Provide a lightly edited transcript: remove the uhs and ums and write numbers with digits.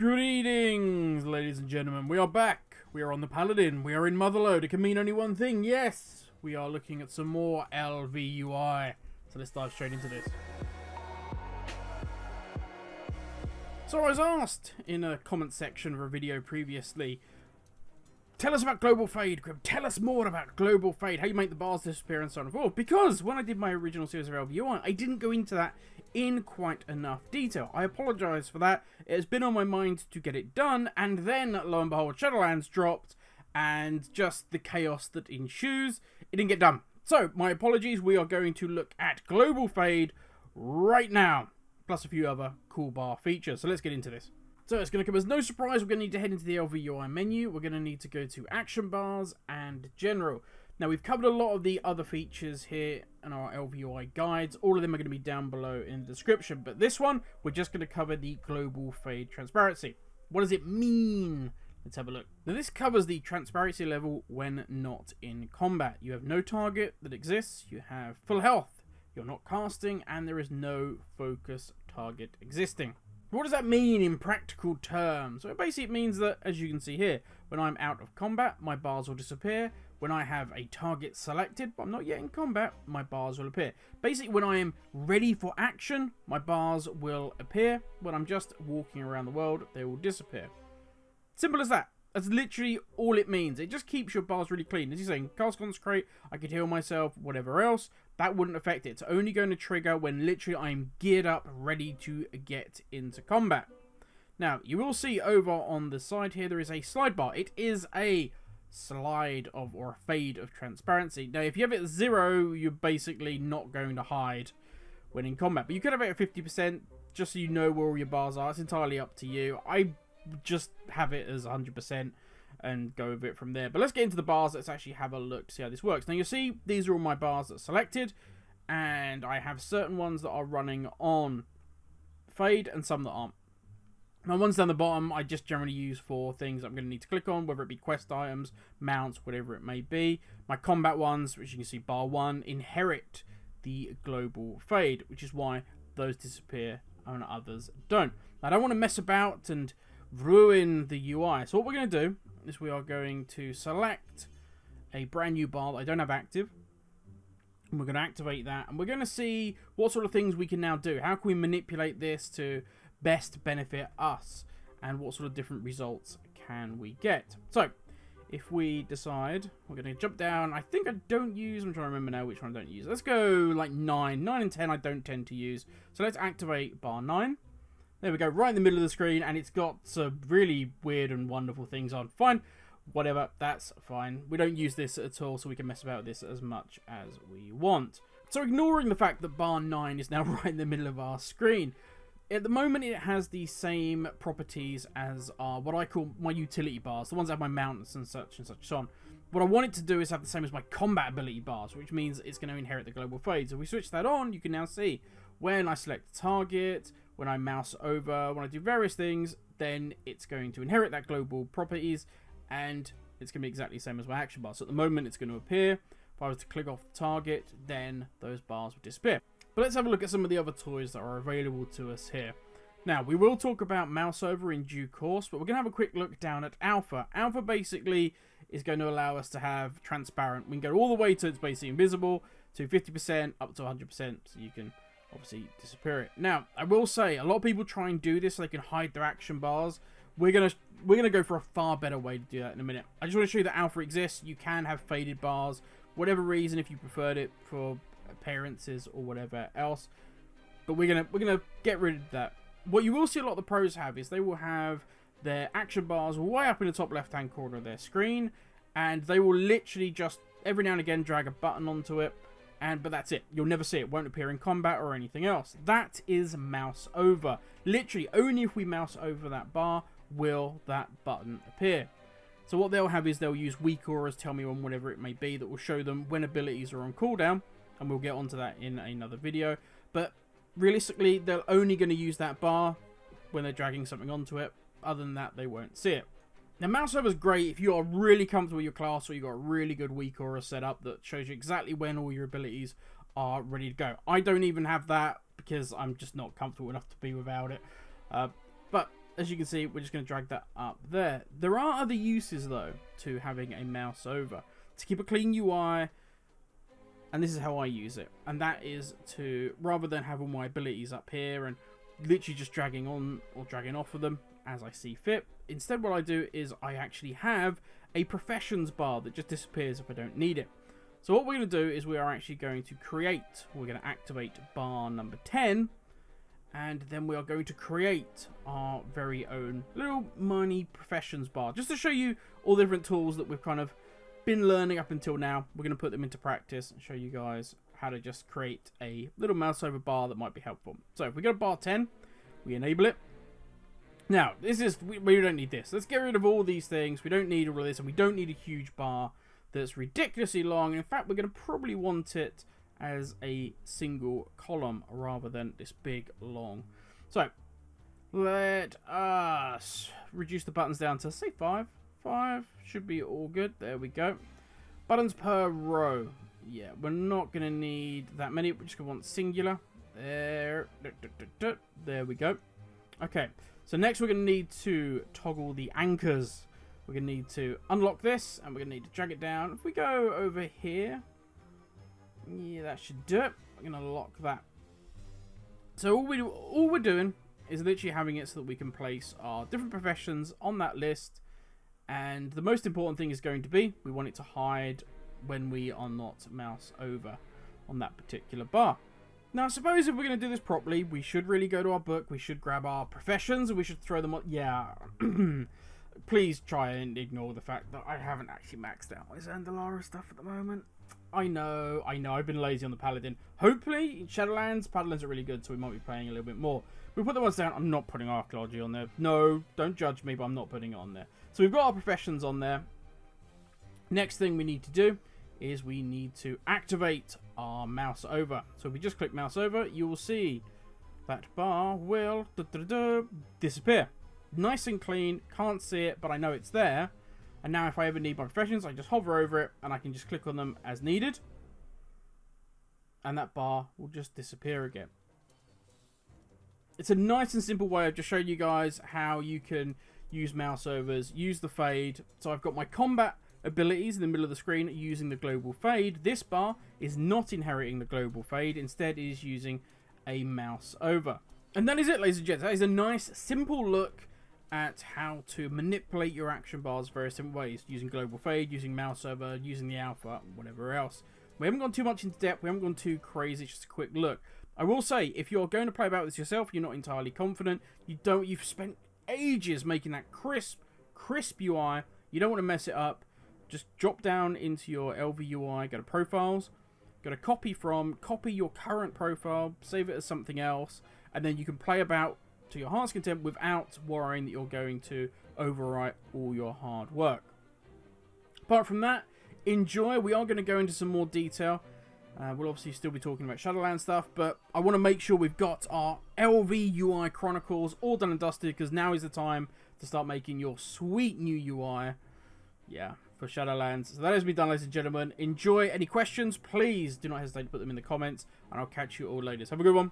Greetings, ladies and gentlemen. We are back. We are on the Paladin. We are in Motherload. It can mean only one thing. Yes, we are looking at some more ElvUI. So let's dive straight into this. So I was asked in a comment section of a video previously, tell us about global fade, Grim. Tell us more about global fade, how you make the bars disappear and so on and forth. Because when I did my original series of ElvUI, I didn't go into that in quite enough detail. I apologise for that. It has been on my mind to get it done, and then, lo and behold, Shadowlands dropped, and just the chaos that ensues, it didn't get done. So, my apologies, we are going to look at global fade right now, plus a few other cool bar features. So let's get into this. So it's going to come as no surprise, we're going to need to head into the ElvUI menu, we're going to need to go to action bars and general. Now we've covered a lot of the other features here in our ElvUI guides, all of them are going to be down below in the description, but this one, we're just going to cover the global fade transparency. What does it mean? Let's have a look. Now this covers the transparency level when not in combat. You have no target that exists, you have full health, you're not casting, and there is no focus target existing. What does that mean in practical terms? So basically it means that, as you can see here, when I'm out of combat, my bars will disappear. When I have a target selected, but I'm not yet in combat, my bars will appear. Basically, when I am ready for action, my bars will appear. When I'm just walking around the world, they will disappear. Simple as that. That's literally all it means. It just keeps your bars really clean. As you're saying, cast Consecrate, I could heal myself, whatever else. That wouldn't affect it. It's only going to trigger when literally I'm geared up, ready to get into combat. Now, you will see over on the side here, there is a slide bar. It is a slide of, or a fade of transparency. Now, if you have it at 0, you're basically not going to hide when in combat. But you could have it at 50%, just so you know where all your bars are. It's entirely up to you. I just have it as 100% and go with it from there. But let's get into the bars. Let's actually have a look to see how this works. Now you'll see these are all my bars that are selected, and I have certain ones that are running on fade and some that aren't. Now ones down the bottom I just generally use for things I'm going to need to click on, whether it be quest items, mounts, whatever it may be. My combat ones, which you can see bar 1, inherit the global fade, which is why those disappear and others don't. Now, I don't want to mess about and ruin the UI. So what we're going to do is we are going to select a brand new bar that I don't have active, and we're going to activate that, and we're going to see what sort of things we can now do. How can we manipulate this to best benefit us, and what sort of different results can we get? So if we decide we're going to jump down, I think I don't use, I'm trying to remember now which one I don't use. Let's go like 9 and 10 I don't tend to use. So let's activate bar 9. There we go, right in the middle of the screen, and it's got some really weird and wonderful things on. Fine, whatever, that's fine. We don't use this at all, so we can mess about with this as much as we want. So ignoring the fact that bar 9 is now right in the middle of our screen, at the moment it has the same properties as our, what I call my utility bars, the ones that have my mounts and such on. What I want it to do is have the same as my combat ability bars, which means it's going to inherit the global fade. So if we switch that on, you can now see when I select target, when I mouse over, when I do various things, then it's going to inherit that global properties, and it's going to be exactly the same as my action bar. So at the moment, it's going to appear. If I was to click off the target, then those bars would disappear. But let's have a look at some of the other toys that are available to us here. Now, we will talk about mouse over in due course, but we're going to have a quick look down at alpha. Alpha basically is going to allow us to have transparent. We can go all the way to it's basically invisible, to 50%, up to 100%, so you can obviously disappear it. Now, I will say, a lot of people try and do this so they can hide their action bars. We're gonna go for a far better way to do that in a minute. I just want to show you that alpha exists. You can have faded bars, whatever reason, if you preferred it for appearances or whatever else. But we're gonna get rid of that. What you will see a lot of the pros have is they will have their action bars way up in the top left-hand corner of their screen, and they will literally just every now and again drag a button onto it. But that's it. You'll never see it. It won't appear in combat or anything else. That is mouse over. Literally, only if we mouse over that bar will that button appear. So what they'll have is they'll use weak auras, tell me on whatever it may be, that will show them when abilities are on cooldown, and we'll get onto that in another video. But realistically, they're only going to use that bar when they're dragging something onto it. Other than that, they won't see it. Now, mouse over is great if you are really comfortable with your class, or you've got a really good weak aura set up that shows you exactly when all your abilities are ready to go. I don't even have that because I'm just not comfortable enough to be without it. But as you can see, we're just going to drag that up there. There are other uses, though, to having a mouse over. To keep a clean UI, and this is how I use it. And that is to, rather than having my abilities up here and literally just dragging on or dragging off of them as I see fit, instead what I do is I actually have a professions bar that just disappears if I don't need it. So what we're going to do is we are actually going to create, we're going to activate bar number 10, and then we are going to create our very own little mini professions bar, just to show you all the different tools that we've kind of been learning up until now. We're going to put them into practice and show you guys how to just create a little mouse over bar that might be helpful. So if we go to bar 10, we enable it. Now, this is, we don't need this. Let's get rid of all these things. We don't need all of this, and we don't need a huge bar that's ridiculously long. In fact, we're going to probably want it as a single column rather than this big long. So let us reduce the buttons down to, say, 5 should be all good. There we go. Buttons per row, yeah, we're not going to need that many. We're just going to want singular. There we go. Okay, so next we're going to need to toggle the anchors. We're going to need to unlock this, and we're going to need to drag it down. If we go over here, yeah, that should do it. We're going to lock that. So all we're doing is literally having it so that we can place our different professions on that list. And the most important thing is going to be, we want it to hide when we are not mouse over on that particular bar. Now, I suppose if we're going to do this properly, we should really go to our book. We should grab our professions, and we should throw them on. Yeah. Please try and ignore the fact that I haven't actually maxed out my Zandalara stuff at the moment. I know, I've been lazy on the Paladin. Hopefully, in Shadowlands, Paladins are really good, so we might be playing a little bit more. We put the ones down. I'm not putting Archaeology on there. No, don't judge me, but I'm not putting it on there. So we've got our professions on there. Next thing we need to do is we need to activate our mouse over. So if we just click mouse over, you will see that bar will disappear. Nice and clean, can't see it, but I know it's there. And now if I ever need my professions, I just hover over it, and I can just click on them as needed. And that bar will just disappear again. It's a nice and simple way of just showing you guys how you can use mouse overs, use the fade. So I've got my combat abilities in the middle of the screen using the global fade. This bar is not inheriting the global fade. Instead, it is using a mouse over. And that is it, ladies and gents. That is a nice, simple look at how to manipulate your action bars various different ways, using global fade, using mouse over, using the alpha, whatever else. We haven't gone too much into depth, we haven't gone too crazy, it's just a quick look. I will say, if you're going to play about this yourself, you're not entirely confident, you've spent ages making that crisp UI, you don't want to mess it up, just drop down into your ElvUI, go to profiles, go to copy from, copy your current profile, save it as something else, and then you can play about to your heart's content without worrying that you're going to overwrite all your hard work. Apart from that, enjoy. We are going to go into some more detail. We'll obviously still be talking about Shadowlands stuff, but I want to make sure we've got our ElvUI Chronicles all done and dusted, because now is the time to start making your sweet new UI, yeah, for Shadowlands. So that has been done, ladies and gentlemen. Enjoy. Any questions, please do not hesitate to put them in the comments, and I'll catch you all later. Have a good one.